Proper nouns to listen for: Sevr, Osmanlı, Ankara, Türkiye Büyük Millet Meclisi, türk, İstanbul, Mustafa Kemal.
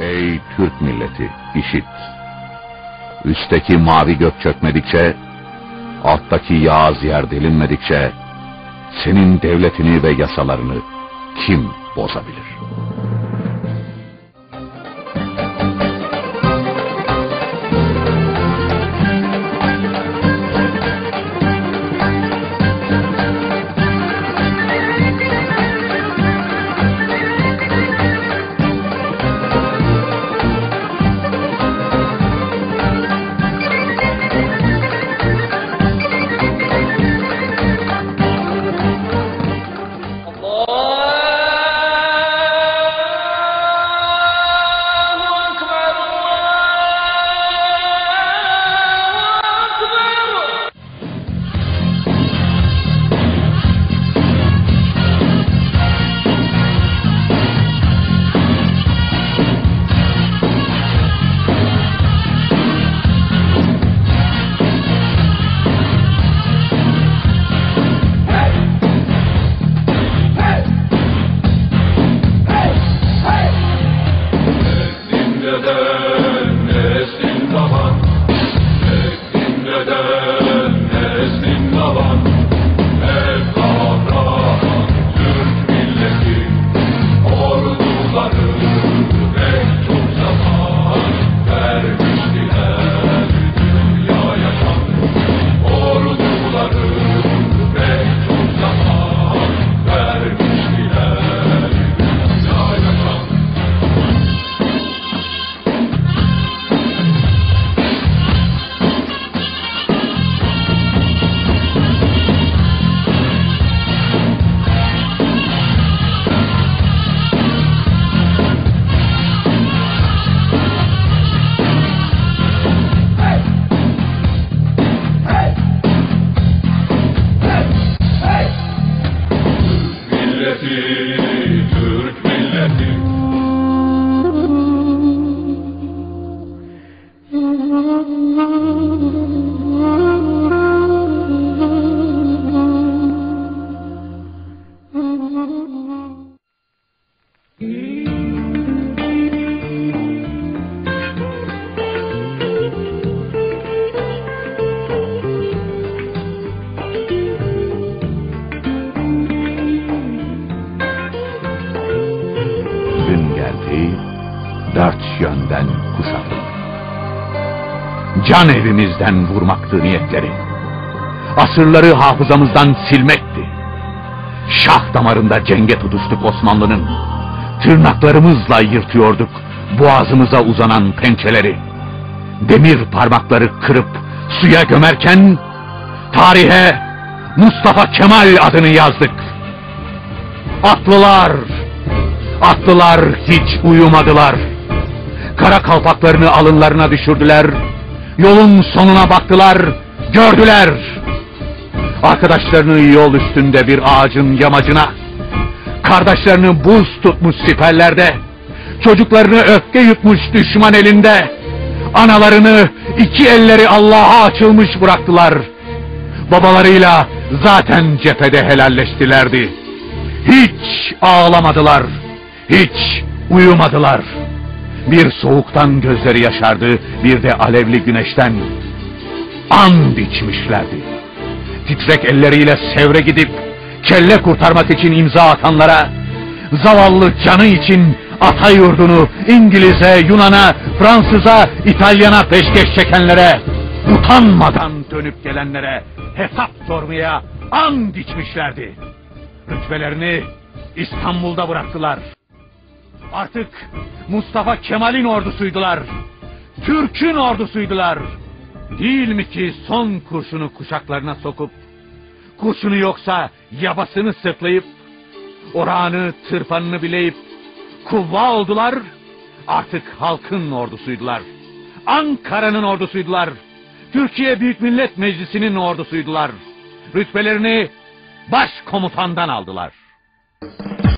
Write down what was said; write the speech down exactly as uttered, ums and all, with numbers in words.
Ey Türk milleti, işit! Üstteki mavi gök çökmedikçe, alttaki yağız yer delinmedikçe, senin devletini ve yasalarını kim bozabilir? Can evimizden vurmaktı niyetleri, asırları hafızamızdan silmekti. Şah damarında cenge tutuştuk Osmanlı'nın, tırnaklarımızla yırtıyorduk boğazımıza uzanan pençeleri. Demir parmakları kırıp suya gömerken, tarihe Mustafa Kemal adını yazdık. Atlılar, atlılar hiç uyumadılar. Kara kalpaklarını alınlarına düşürdüler, yolun sonuna baktılar, gördüler. Arkadaşlarını yol üstünde bir ağacın yamacına, kardeşlerini buz tutmuş siperlerde, çocuklarını öfke yutmuş düşman elinde, analarını iki elleri Allah'a açılmış bıraktılar. Babalarıyla zaten cephede helalleştilerdi. Hiç ağlamadılar, hiç uyumadılar. Bir soğuktan gözleri yaşardı, bir de alevli güneşten. Ant içmişlerdi. Titrek elleriyle Sevr'e gidip kelle kurtarmak için imza atanlara, zavallı canı için ata yurdunu İngiliz'e, Yunan'a, Fransız'a, İtalyan'a peşkeş çekenlere, utanmadan dönüp gelenlere hesap sormaya ant içmişlerdi. Rütbelerini İstanbul'da bıraktılar. Artık Mustafa Kemal'in ordusuydular. Türk'ün ordusuydular. Değil mi ki son kurşunu kuşaklarına sokup, kurşunu yoksa yabasını sırtlayıp, orağını tırpanını bileyip kuvva oldular. Artık halkın ordusuydular. Ankara'nın ordusuydular. Türkiye Büyük Millet Meclisi'nin ordusuydular. Rütbelerini başkomutandan aldılar.